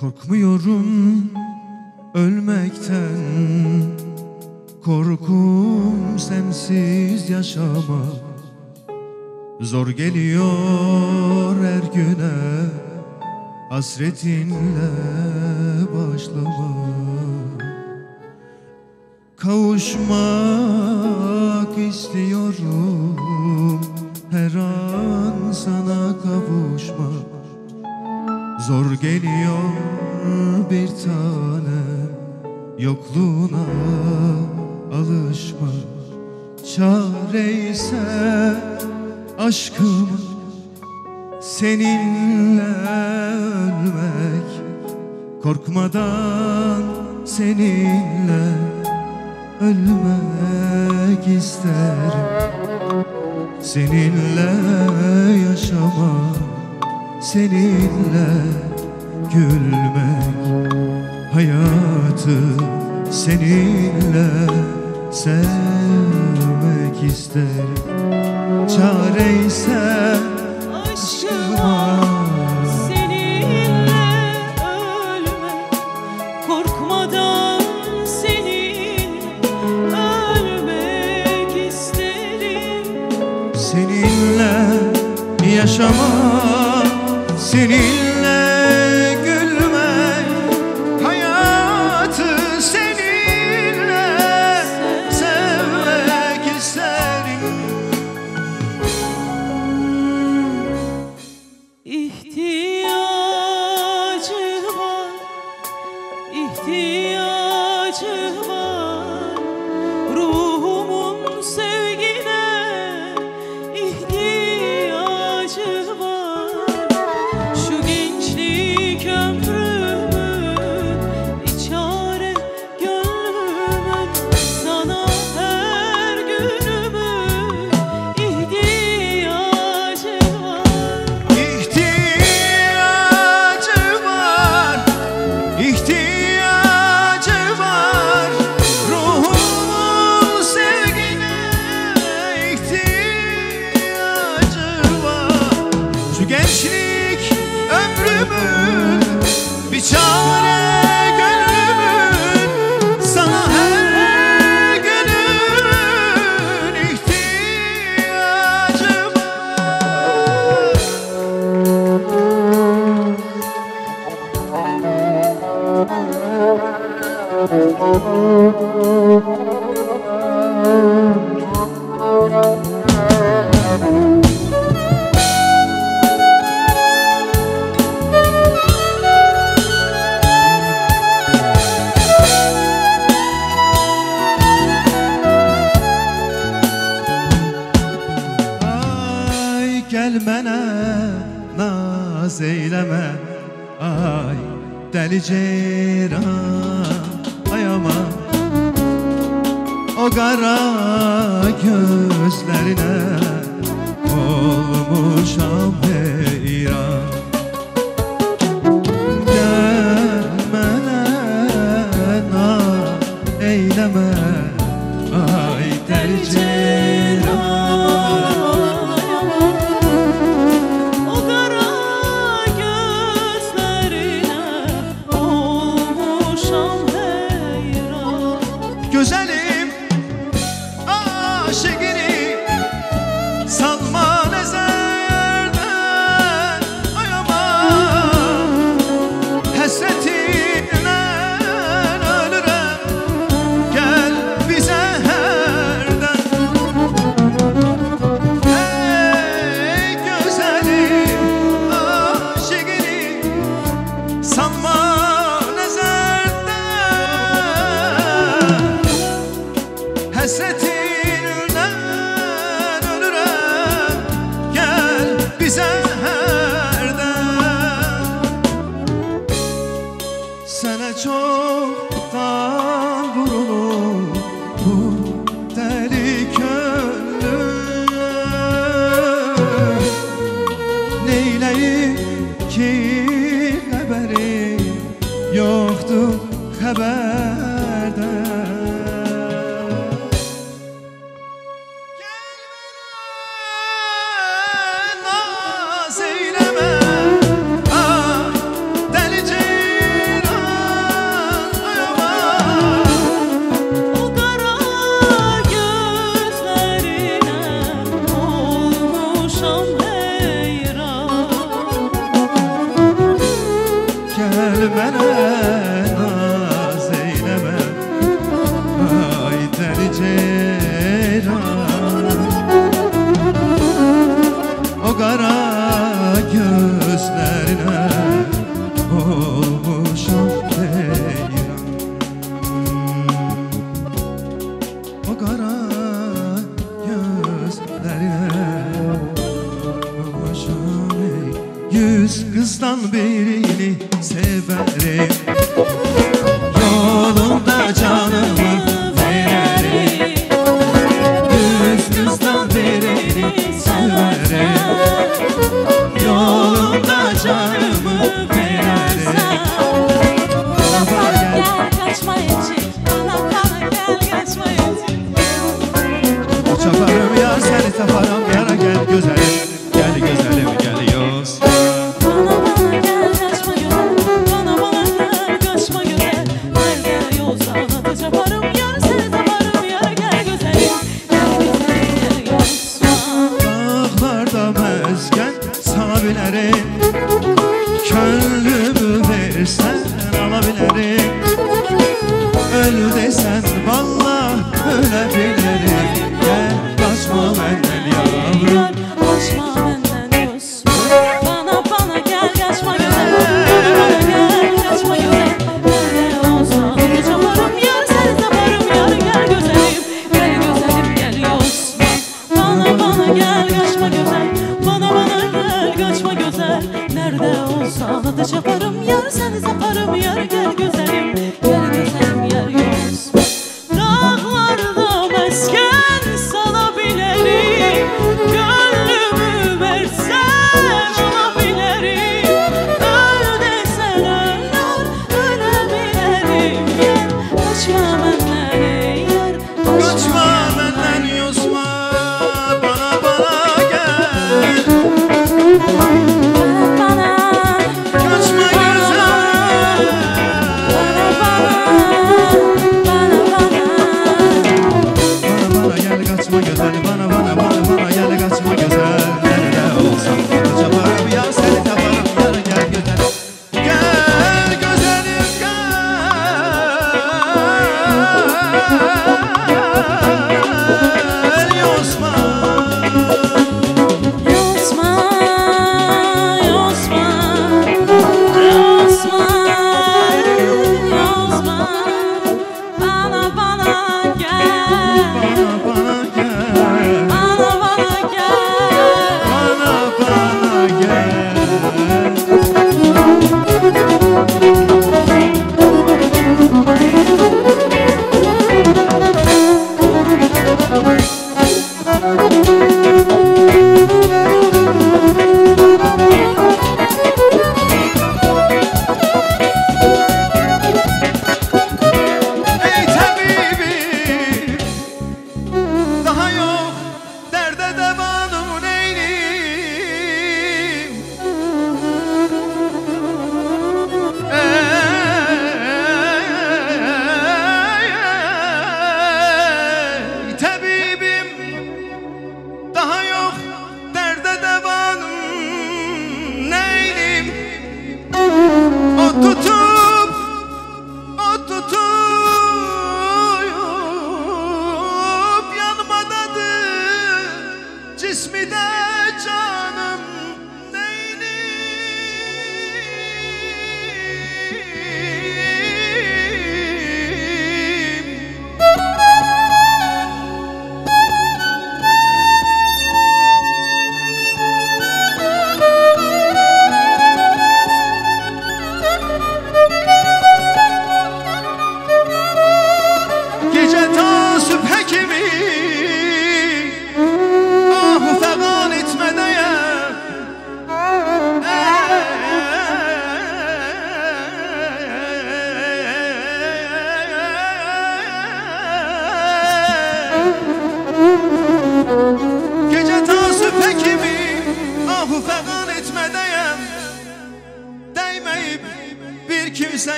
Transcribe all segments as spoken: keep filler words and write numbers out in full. Korkmuyorum ölmekten, korkum sensiz yaşama. Zor geliyor her güne, hasretinle başlama. Kavuşmak istiyorum, her an sana kavuşmak. Zor geliyor bir tane, yokluğuna alışma. Çare ise aşkım, seninle ölmek. Korkmadan seninle ölmek isterim. Seninle yaşamak, seninle gülmek, hayatı seninle sevmek isterim. Çare ise aşkıma, seninle ölmek. Korkmadan seninle ölmek isterim. Seninle yaşamak, seninle gülmek, hayatı seninle sevmek isterim. İhtiyacım var, ihtiyacım var, ruhumun sevgine ihtiyacım var. Gençlik ömrümün bir çare, gönlümün sana her günümün ihtiyacım var. Gelmene naz eyleme, ay deli ceyran ayama. O kara gözlerine olmuşam heyran. Gelmene naz eyleme, ay deli ceyran. Güzelim aşıkını sanma nezerden ayama. Hasretinle ölürem, gel bize herden. Hey güzelim aşıkını sanma. Hasretinle ölürem, gel bize herden. Sana çoktan vurulur bu deli gönlüm. Neyleyim ki haberi yoktu haberden. Söyleme, ah deli ceylan.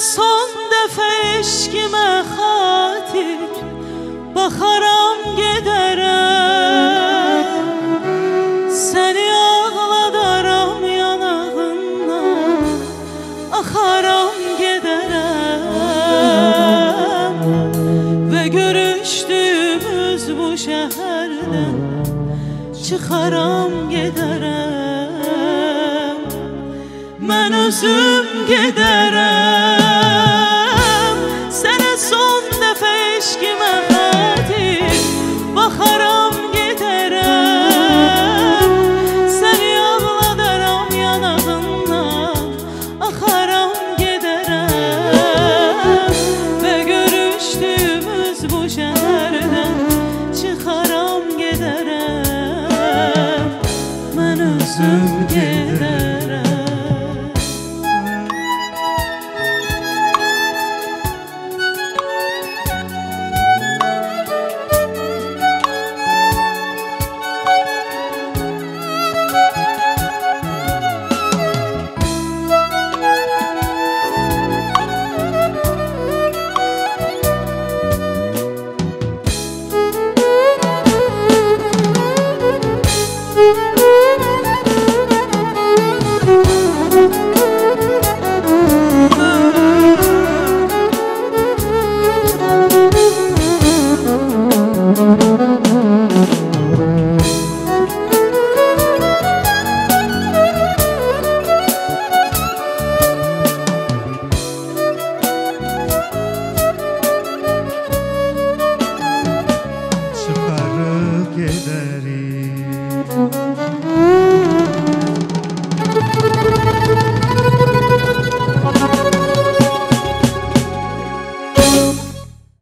son defa eşkime hatik bakaram giderim, seni ağladaram yanağından akaram giderim. Ve görüştüğümüz bu şehirden çıkaram giderim. Ben özüm